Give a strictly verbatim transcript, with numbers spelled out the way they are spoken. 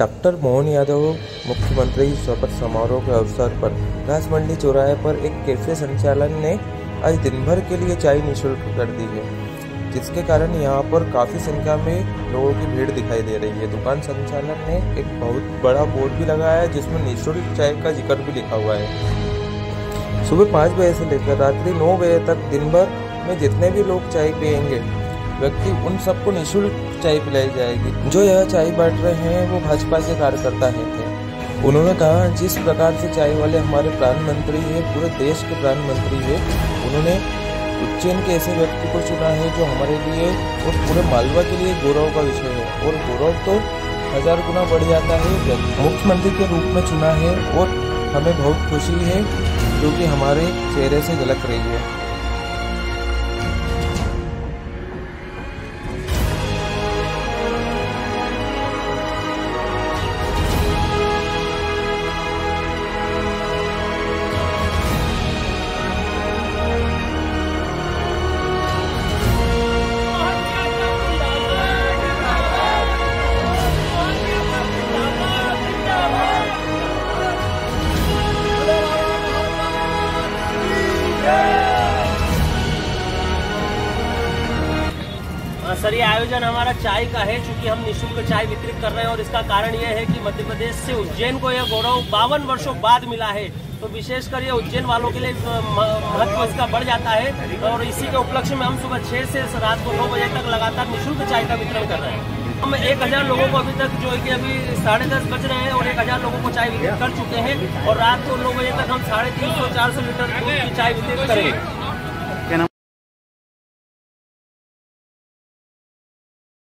Doctor Mohan Yadav मुख्यमंत्री शपथ समारोह के अवसर पर रस मंडी चौराहे पर एक कैफे संचालन ने आज दिन भर के लिए चाय निःशुल्क कर दी है, जिसके कारण यहां पर काफ़ी संख्या में लोगों की भीड़ दिखाई दे रही है। दुकान संचालक ने एक बहुत बड़ा बोर्ड भी लगाया है जिसमें निःशुल्क चाय का जिक्र भी लिखा हुआ है। सुबह पाँच बजे से लेकर रात्रि नौ बजे तक दिन भर में जितने भी लोग चाय पियेंगे व्यक्ति उन सबको निःशुल्क चाय पिलाई जाएगी। जो यह चाय बांट रहे हैं वो भाजपा के कार्यकर्ता हैं। उन्होंने कहा, जिस प्रकार से चाय वाले हमारे प्रधानमंत्री है, पूरे देश के प्रधानमंत्री है, उन्होंने उज्जैन के ऐसे व्यक्ति को चुना है जो हमारे लिए और पूरे मालवा के लिए गौरव का विषय है। और गौरव तो हजार गुना बढ़ जाता है। मुख्यमंत्री के रूप में चुना है और हमें बहुत खुशी है जो कि हमारे चेहरे से झलक रही है। सर, ये आयोजन हमारा चाय का है, चूंकि हम निःशुल्क चाय वितरित कर रहे हैं और इसका कारण यह है कि मध्य प्रदेश से उज्जैन को यह गौरव बावन वर्षों बाद मिला है। तो विशेषकर ये उज्जैन वालों के लिए महत्व इसका बढ़ जाता है और इसी के उपलक्ष्य में हम सुबह छह से रात को नौ बजे तक लगातार निःशुल्क चाय का वितरण कर रहे हैं। हम एक हजार लोगों को अभी तक जो है कि अभी साढ़े दस बज रहे हैं और एक हजार लोगों को चाय वितरित कर चुके हैं और रात को नौ बजे तक हम साढ़े तीन सौ चार सौ लीटर की चाय वितरित करेंगे।